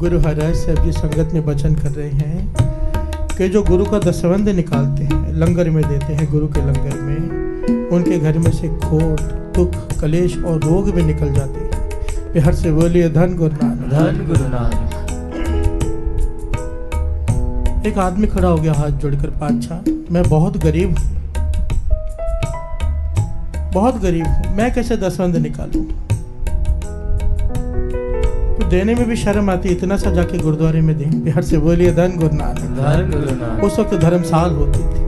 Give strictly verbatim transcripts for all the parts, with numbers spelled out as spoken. गुरु हर राय साहब जी संगत में वचन कर रहे हैं कि जो गुरु का दसवंध निकालते हैं, लंगर में देते हैं, गुरु के लंगर में, उनके घर में से खोट, दुख, कलेश और रोग भी निकल जाते हैं। प्यार से बोलिए धन गुरु नानक, धन गुरु नानक। एक आदमी खड़ा हो गया हाथ जोड़कर, पातशाह मैं बहुत गरीब हूँ, बहुत गरीब हूँ, मैं कैसे दसवंध निकालूँ? देने में भी शर्म आती, इतना सा जाके गुरुद्वारे में दें। प्यार से बोलिए धन गुरु नानक। उस वक्त धर्मशाल होती थी,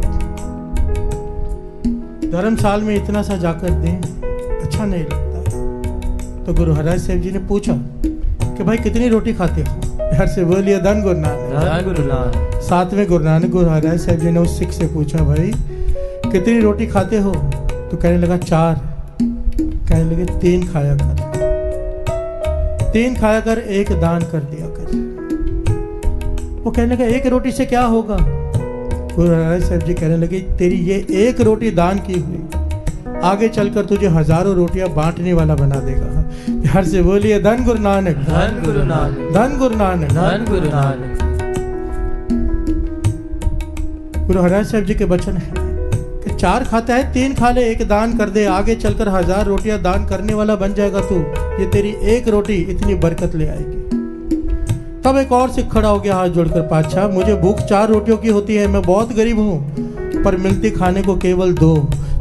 धर्मशाल में इतना सा जाकर दें, अच्छा नहीं लगता। तो गुरु हर राय साहब जी ने पूछा कि भाई कितनी रोटी खाते हो? प्यार से बोलिए धन गुरु नानक। सातवें गुरु नानक गुरु हर राय साहब जी ने उस सिख से पूछा, भाई कितनी रोटी खाते हो? तो कहने लगा चार। कहने लगे तीन खाया कर, तीन खाया कर, एक दान कर दिया कर। वो कहने लगा एक रोटी से क्या होगा? गुरु नानक साहब जी कहने लगे तेरी ये एक रोटी दान की हुई, आगे चलकर तुझे हजारों रोटियां बांटने वाला बना देगा। प्यार से बोलिए धन गुरु नानक, धन गुरु नानक, धन गुरु नानक, धन गुरु नानक। गुरु हर राय साहब जी के वचन है कि चार खाता है, तीन खा ले, एक दान कर दे, आगे चलकर हजार रोटियां दान करने वाला बन जाएगा तू। ये तेरी एक रोटी इतनी बरकत ले आएगी। तब एक और सिख खड़ा हो गया हाथ जोड़कर, पातशाह मुझे भूख चार रोटियों की होती है, मैं बहुत गरीब हूँ, पर मिलती खाने को केवल दो।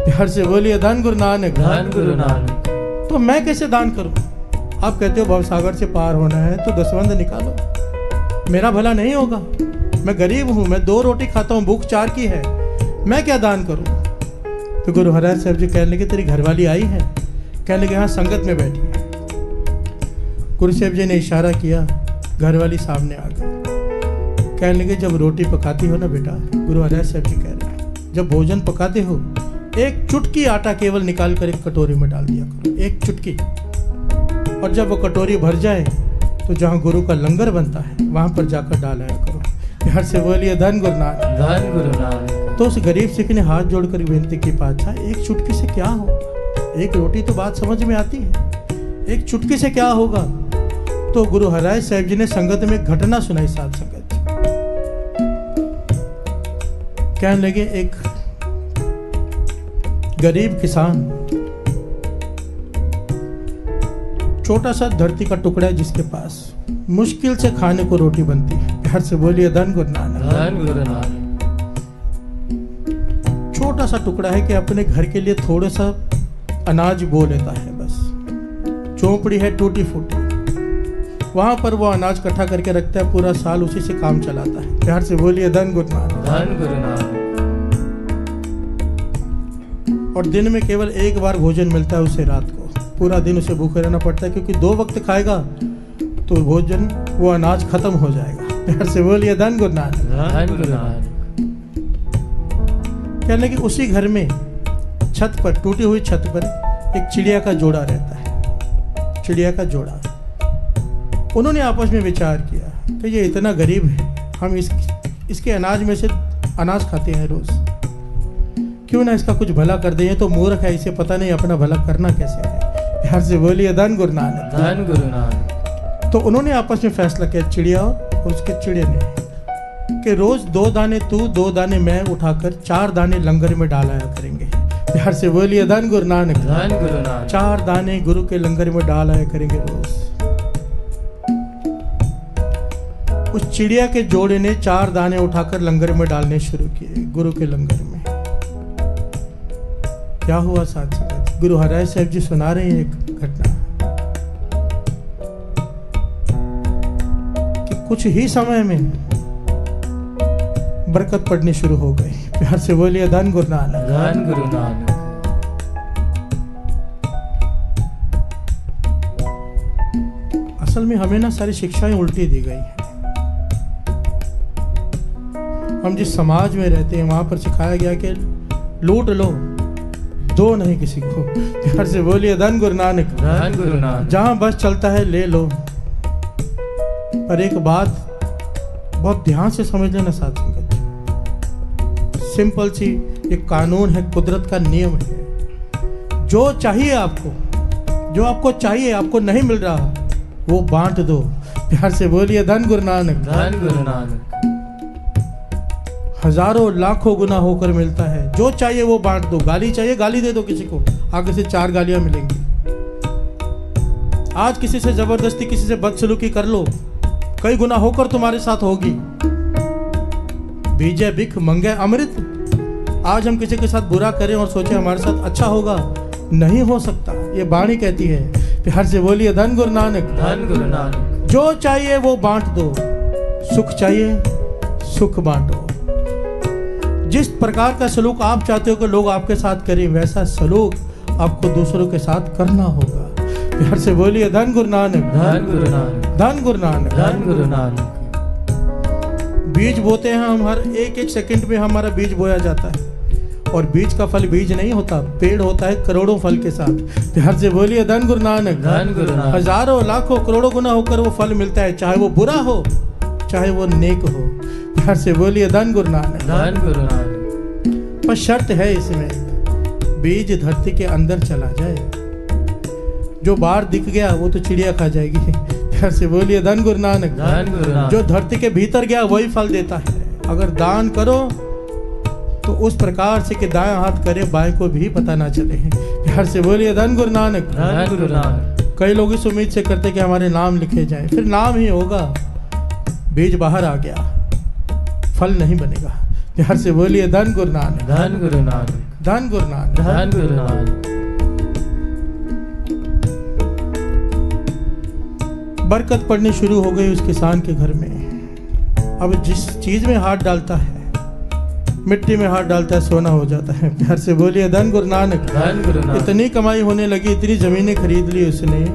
प्यार से बोलिए धन गुरु नानक, धन गुरु नानक। तो मैं कैसे दान करूँ? आप कहते हो भवसागर से पार होना है तो दसवंध निकालो, मेरा भला नहीं होगा, मैं गरीब हूँ, मैं दो रोटी खाता हूँ, भूख चार की है, मैं क्या दान करूं? तो गुरु हर राय साहब जी कहने लगे तेरी घरवाली आई है? कहने लगे हाँ, संगत में बैठी है। गुरु साहब जी ने इशारा किया, घरवाली सामने आ गई। कहने लगे जब रोटी पकाती हो ना बेटा, गुरु हर राय साहब जी कह रहे हैं, जब भोजन पकाते हो एक चुटकी आटा केवल निकाल कर एक कटोरी में डाल दिया करो, एक चुटकी। और जब वो कटोरी भर जाए तो जहाँ गुरु का लंगर बनता है वहाँ पर जाकर डालाया करो। प्यार से बोलिए धन गुरु नानक, धन गुरु नानक। तो उस गरीब सिख ने हाथ जोड़कर विनती की, पातशाह एक चुटकी से क्या होगा, एक रोटी तो बात समझ में आती है, एक चुटकी से क्या होगा? तो गुरु हर राय साहब जी ने संगत में घटना सुनाई। साथ संगत कहने लगे एक गरीब किसान, छोटा सा धरती का टुकड़ा है जिसके पास मुश्किल से खाने को रोटी बनती है। प्यार से बोलिए धन गुरु नानक, धन गुरु नानक। छोटा सा टुकड़ा है कि अपने घर के लिए थोड़ा सा अनाज बो लेता है, बस झोंपड़ी है टूटी फूटी, वहां पर वो अनाज इकट्ठा करके रखता है, पूरा साल उसी से काम चलाता है। प्यार से बोलिए धन गुरु नानक, धन गुरु नानक। और दिन में केवल एक बार भोजन मिलता है उसे, रात को। पूरा दिन उसे भूखे रहना पड़ता है क्योंकि दो वक्त खाएगा तो भोजन वो अनाज खत्म हो जाएगा। प्यार से बोलिए धन गुरु नानक, धन गुरु नानक। कहने कि उसी घर में छत पर, टूटी हुई छत पर एक चिड़िया का जोड़ा रहता है, चिड़िया का जोड़ा। उन्होंने आपस में विचार किया कि ये इतना गरीब है, हम इस इसके अनाज में से अनाज खाते हैं रोज, क्यों ना इसका कुछ भला कर दें, तो मूर्ख है, इसे पता नहीं अपना भला करना कैसे है। प्यार से बोलिए धन गुरु नानक, धन गुरु नानक। तो उन्होंने आपस में फैसला किया, चिड़िया और उसके चिड़े ने, कि रोज दो दाने तू, दो दाने मैं उठाकर चार दाने लंगर में डालाया करेंगे। प्यार से बोलिए धन गुरु नानक, धन गुरु नानक। चार दाने गुरु के लंगर में डालाया करेंगे रोज। उस चिड़िया के जोड़े ने चार दाने उठाकर लंगर में डालने शुरू किए, गुरु के लंगर में। क्या हुआ साथ साथ? गुरु हर राय साहब जी सुना रहे हैं एक घटना कि कुछ ही समय में बरकत पड़नी शुरू हो गई। प्यार से बोलिए धन गुरु नानक, धन गुरु नानक। असल में हमें ना सारी शिक्षाएं उल्टी दी गई हैं। हम जिस समाज में रहते हैं वहां पर सिखाया गया कि लूट लो, दो नहीं किसी को। प्यार से बोलिए धन गुरु नानक, धन गुरु नानक। जहां बस चलता है ले लो। पर एक बात बहुत ध्यान से समझ लेना साथ संगत, सिंपल सी, ये कानून है, कुदरत का नियम है। जो चाहिए आपको, जो आपको चाहिए, आपको नहीं मिल रहा, वो बांट दो। प्यार से बोलिए धन गुरु नानक, धन गुरु नानक। हजारों लाखों गुना होकर मिलता है, जो चाहिए वो बांट दो। गाली चाहिए गाली दे दो किसी को, आगे से चार गालियां मिलेंगी। आज किसी से जबरदस्ती, किसी से बदसलूकी कर लो, कई गुना होकर तुम्हारे साथ होगी। बीजे भिख मंगे अमृत। आज हम किसी के साथ बुरा करें और सोचें हमारे साथ अच्छा होगा, नहीं हो सकता। ये बाणी कहती है, प्यार से बोलिए धन गुरु नानक, धन गुरु नानक। जो चाहिए वो बांट दो, सुख चाहिए सुख बांटो। जिस प्रकार का सलूक आप चाहते हो कि लोग आपके साथ करें, वैसा सलूक आपको दूसरों के साथ करना होगा। प्यार से बोलिए धन गुरु नानक, धन गुरु नानक, धन गुरु नानक, धन गुरु नानक। बीज बोते हैं हम, हर एक एक सेकंड में हमारा बीज बोया जाता है, और बीज का फल बीज नहीं होता, पेड़ होता है करोड़ों फल के साथ। प्यार से बोलिए धन गुरु नानक, धन गुरु नानक। हजारों लाखों करोड़ों गुना होकर वो फल मिलता है, चाहे वो बुरा हो चाहे वो नेक हो। प्यार से बोलिए धन गुरु नानक, धन गुरु नानक। पर शर्त है इसमें, बीज धरती के अंदर चला जाए। जो बाहर दिख गया वो तो चिड़िया खा जाएगी। प्यार से बोलिए धन गुरु नानक, धन गुरु नानक। जो धरती के भीतर गया वही फल देता है। अगर दान करो तो उस प्रकार से कि दाएं हाथ करे बाएं को भी पता ना चले। प्यार से बोलिए धन गुरु नानक, धन गुरु नानक। कई लोग इस उम्मीद से करते कि हमारे नाम लिखे जाए, फिर नाम ही होगा, बीज बाहर आ गया, फल नहीं बनेगा। प्यार से बोलिए धन गुरु नानक, धन गुरु नानक, धन गुरु नानक, धन गुरु नानक। बरकत पड़नी शुरू हो गई उस किसान के घर में। अब जिस चीज में हाथ डालता है, मिट्टी में हाथ डालता है, सोना हो जाता है। प्यार से बोलिए धन गुरु नानक, धन गुरु नानक। इतनी कमाई होने लगी, इतनी जमीनें खरीद ली उसने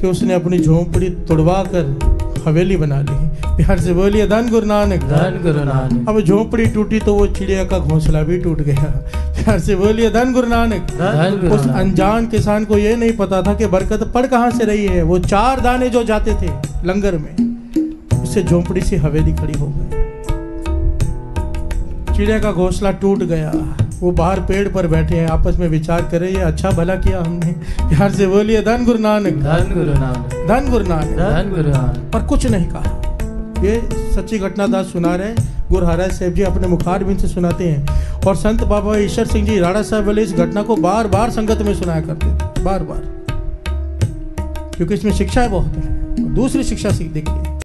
कि उसने अपनी झोंपड़ी तोड़वा कर हवेली बना ली। प्यार से बोलिए धन गुरु नानक, धन गुरु नानक। अब झोंपड़ी टूटी तो वो चिड़िया का घोंसला भी टूट गया। प्यार से बोलिए धन गुरु नानक, धन गुरु। उस अनजान किसान को ये नहीं पता था कि बरकत पड़ कहाँ से रही है। वो चार दाने जो जाते थे लंगर में, उससे झोंपड़ी सी हवेली खड़ी हो गई, चिड़िया का घोंसला टूट गया। वो बाहर पेड़ पर बैठे हैं, आपस में विचार कर रहे हैं, अच्छा भला किया हमने। प्यार से बोलिए धन गुरु नानक, धन गुरु नानक, धन गुरु नानक, धन गुरु नानक। पर कुछ नहीं कहा। ये सच्ची घटना दास सुना रहे हैं, गुरु हर राय साहब जी अपने मुखारबिंद से सुनाते हैं, और संत बाबा ईश्वर सिंह जी राणा साहब वाले इस घटना को बार बार संगत में सुनाया करते थे, बार बार, क्योंकि इसमें शिक्षाएं बहुत है। दूसरी शिक्षा सीख देखिए,